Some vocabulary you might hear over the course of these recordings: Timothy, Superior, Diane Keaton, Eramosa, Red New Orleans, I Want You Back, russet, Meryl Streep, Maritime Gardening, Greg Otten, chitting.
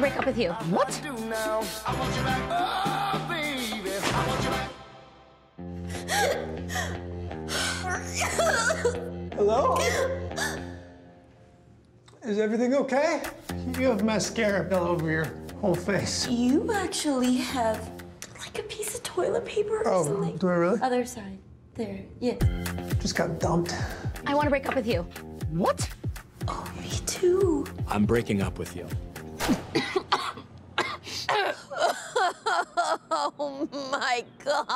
to break up with you. What? I want you back. Oh, baby. I want you back. Hello? Is everything okay? You have mascara all over your whole face. You actually have like a piece of toilet paper or something. Oh, do I really? Other side. There. Yeah. Just got dumped. I want to break up with you. What? Oh, me too. I'm breaking up with you. Oh my God.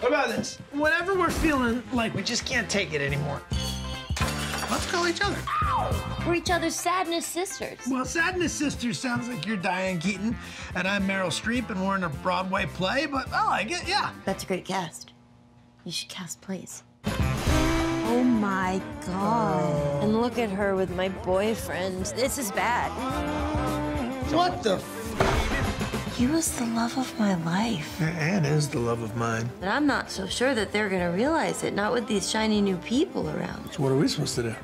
What about this? Whenever we're feeling like we just can't take it anymore, let's call each other. Ow! We're each other's sadness sisters. Well, sadness sisters sounds like you're Diane Keaton and I'm Meryl Streep and we're in a Broadway play, but I like it, yeah. That's a great cast. You should cast plays. Oh my God. And look at her with my boyfriend. This is bad. What the f? You was the love of my life. Anne is the love of mine. And I'm not so sure that they're gonna realize it, not with these shiny new people around. So what are we supposed to do?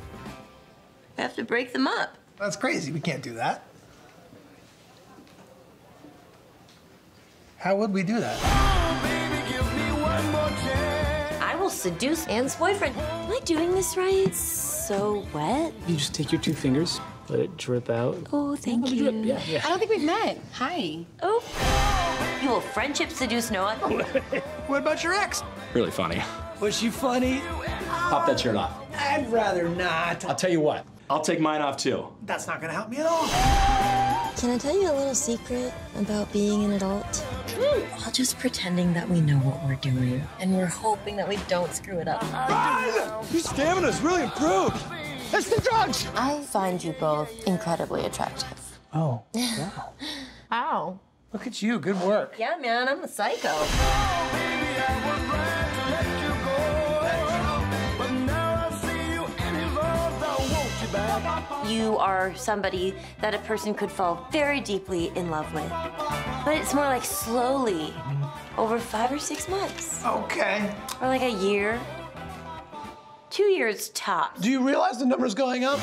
We have to break them up. That's crazy, we can't do that. How would we do that? Oh, baby, give me one more chance. I will seduce Anne's boyfriend. Am I doing this right? It's so wet. You just take your two fingers. Let it drip out. Oh, thank you. Yeah, yeah. I don't think we've met. Hi. Oh. You will friendship seduce Noah. What about your ex? Really funny. Was she funny? Pop that shirt off. I'd rather not. I'll tell you what. I'll take mine off, too. That's not going to help me at all. Can I tell you a little secret about being an adult? We're all just pretending that we know what we're doing, and we're hoping that we don't screw it up. Run! Your stamina's really improved. It's the drugs! I find you both incredibly attractive. Oh, wow. Wow. Look at you, good work. Yeah, man, I'm a psycho. Oh, baby, I was right to let you go. But now I see you and you love, I want you back. You are somebody that a person could fall very deeply in love with. But it's more like slowly, over 5 or 6 months. Okay. Or like a year. 2 years tops. Do you realize the number's going up?